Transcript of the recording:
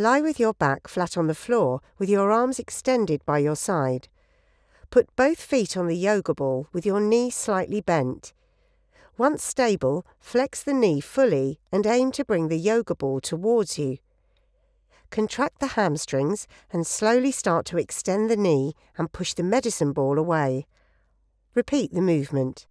Lie with your back flat on the floor with your arms extended by your side. Put both feet on the yoga ball with your knee slightly bent. Once stable, flex the knee fully and aim to bring the yoga ball towards you. Contract the hamstrings and slowly start to extend the knee and push the medicine ball away. Repeat the movement.